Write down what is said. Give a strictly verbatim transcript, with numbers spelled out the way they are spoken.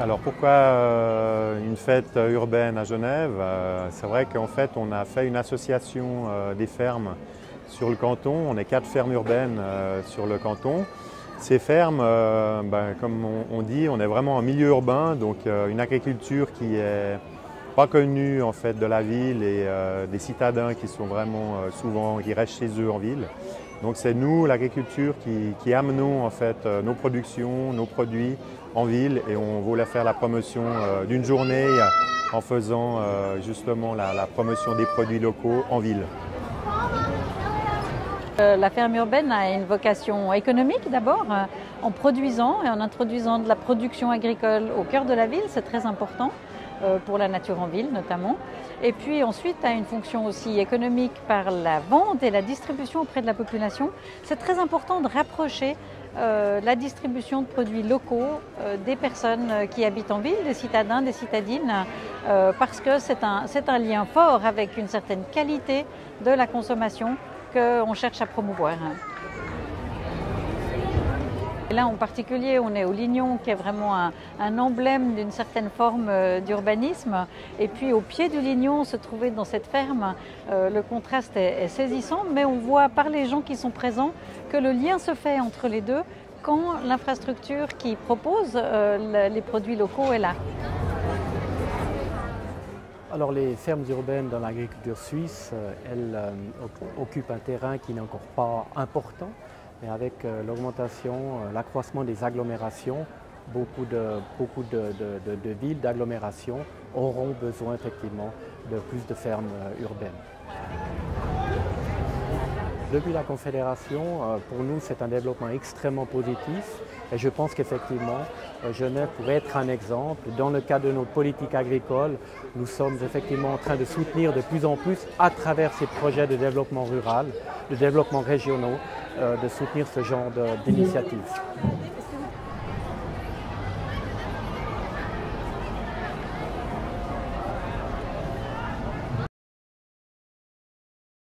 Alors pourquoi euh, une fête urbaine à Genève? euh, C'est vrai qu'en fait on a fait une association euh, des fermes sur le canton. On est quatre fermes urbaines euh, sur le canton. Ces fermes, euh, ben, comme on, on dit, on est vraiment en milieu urbain, donc euh, une agriculture qui n'est pas connue en fait de la ville et euh, des citadins qui sont vraiment euh, souvent, qui restent chez eux en ville. Donc c'est nous, l'agriculture, qui, qui amenons en fait nos productions, nos produits en ville, et on voulait faire la promotion euh, d'une journée en faisant euh, justement la, la promotion des produits locaux en ville. La ferme urbaine a une vocation économique d'abord, en produisant et en introduisant de la production agricole au cœur de la ville, c'est très important pour la nature en ville notamment. Et puis ensuite a une fonction aussi économique par la vente et la distribution auprès de la population. C'est très important de rapprocher euh, la distribution de produits locaux euh, des personnes qui habitent en ville, des citadins, des citadines, euh, parce que c'est un, c'est un lien fort avec une certaine qualité de la consommation qu'on cherche à promouvoir. Et là en particulier, on est au Lignon, qui est vraiment un, un emblème d'une certaine forme euh, d'urbanisme. Et puis au pied du Lignon, se trouver dans cette ferme, euh, le contraste est, est saisissant, mais on voit par les gens qui sont présents que le lien se fait entre les deux quand l'infrastructure qui propose euh, les produits locaux est là. Alors les fermes urbaines dans l'agriculture suisse, elles euh, occupent un terrain qui n'est encore pas important, mais avec euh, l'augmentation, euh, l'accroissement des agglomérations, beaucoup de, beaucoup de, de, de, de villes, d'agglomérations auront besoin effectivement de plus de fermes euh, urbaines. Depuis la Confédération, euh, pour nous c'est un développement extrêmement positif, et je pense qu'effectivement euh, Genève pourrait être un exemple. Dans le cadre de nos politiques agricoles, nous sommes effectivement en train de soutenir de plus en plus, à travers ces projets de développement rural, de développement régionaux, de soutenir ce genre d'initiatives.